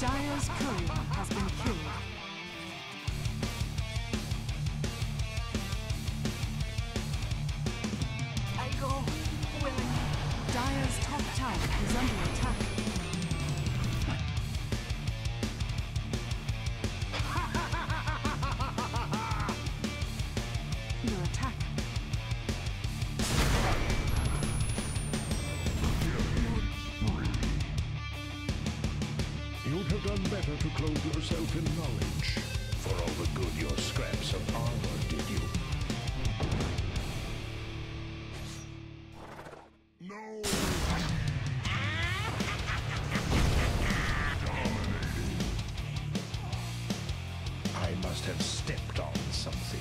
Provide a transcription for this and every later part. Dire's courier has been killed. Dire's top tower is under attack. Your attack. You'd have done better to clothe yourself in knowledge. For all the good your scraps of armor did you. No! Dominating. I must have stepped on something.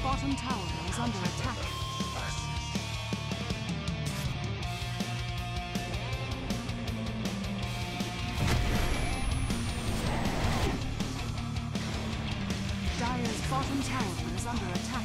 Bottom tower is under attack. Dire's bottom tower is under attack.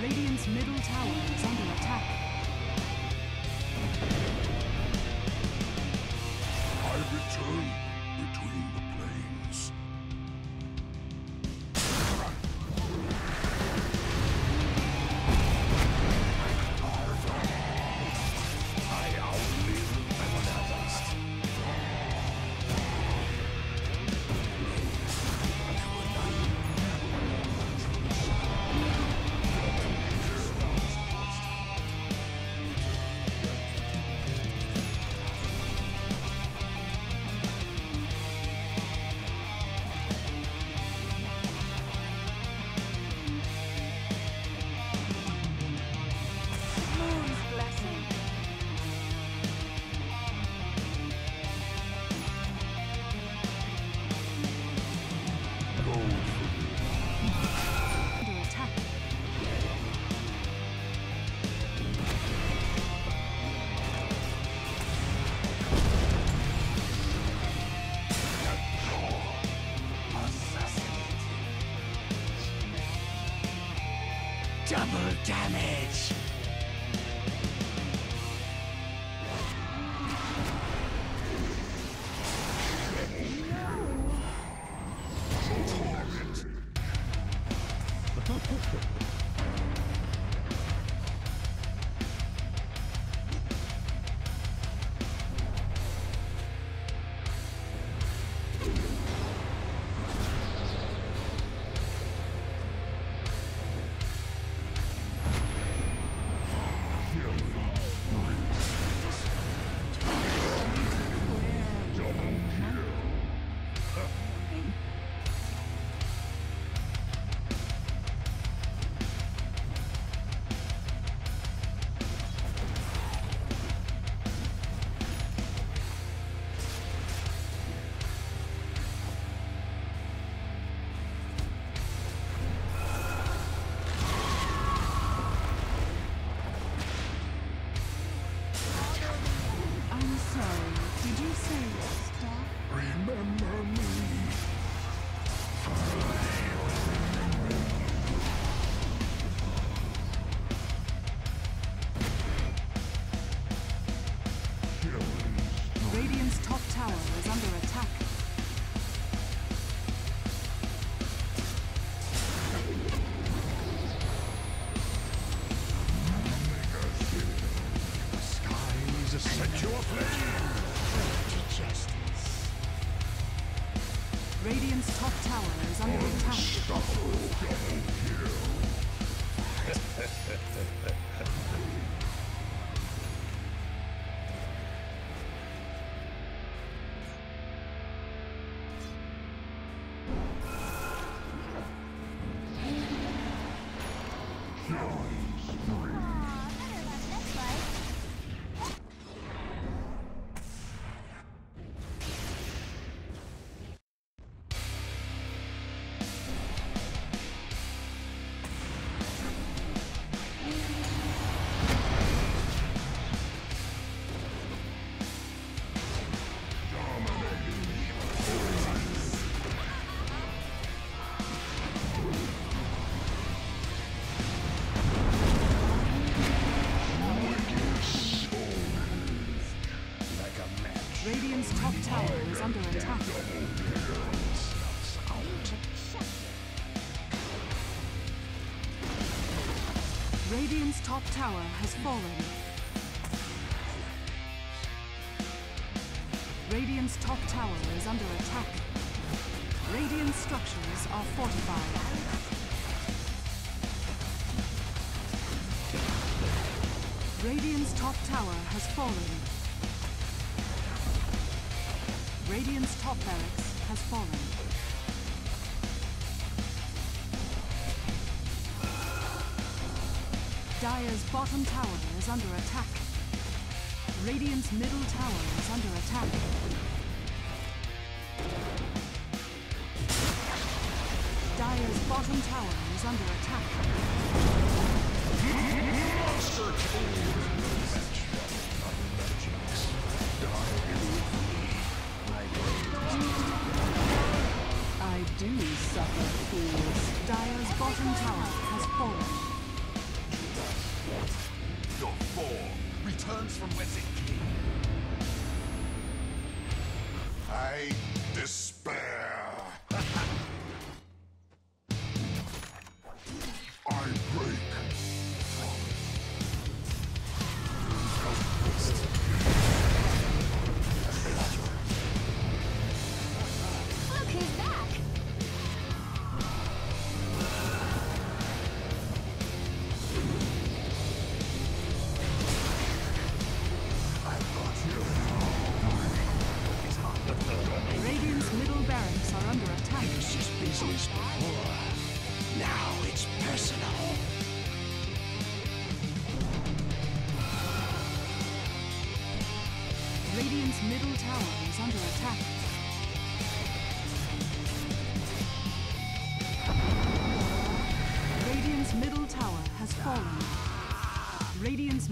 Radiant's middle tower is under attack. I return between the planes. I outlive another. Double damage! remember me. Radiant's top tower is under attack. The sky is a secure place to justice. Radiant's top tower is under attack. Radiant's top tower has fallen. Radiant's top tower is under attack. Radiant structures are fortified. Radiant's top tower has fallen. Radiant's top barracks has fallen. Dire's bottom tower is under attack. Radiant's middle tower is under attack. Dire's bottom tower is under attack. Monster King! I do suffer fools. Dire's bottom tower has fallen. Your form returns from whence it came. I despair. I break. Look, he's back. Now it's personal. Radiant's middle tower is under attack. Radiant's middle tower has fallen. Radiant's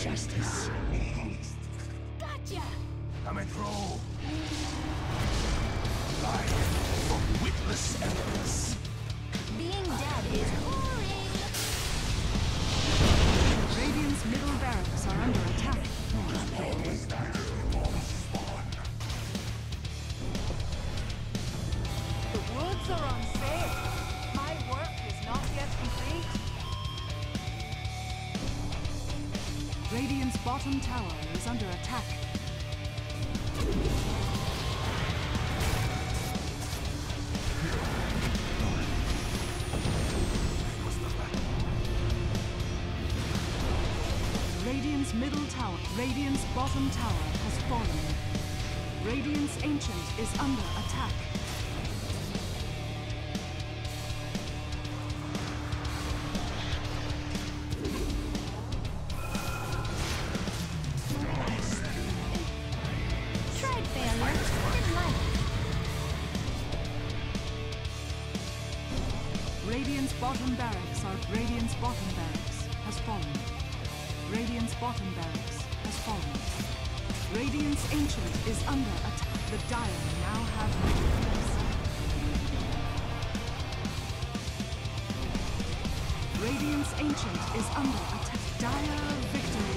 Justice. Gotcha! I'm at roll. Lion from witless evidence. Being dead is boring. Radiant's middle barracks are under attack. The woods are on. bottom tower is under attack. Radiant's middle tower, Radiant's bottom tower has fallen. Radiant's Ancient is under attack. Radiant's Ancient is under attack. The Dire now have victories. Radiant's Ancient is under attack. Dire victory.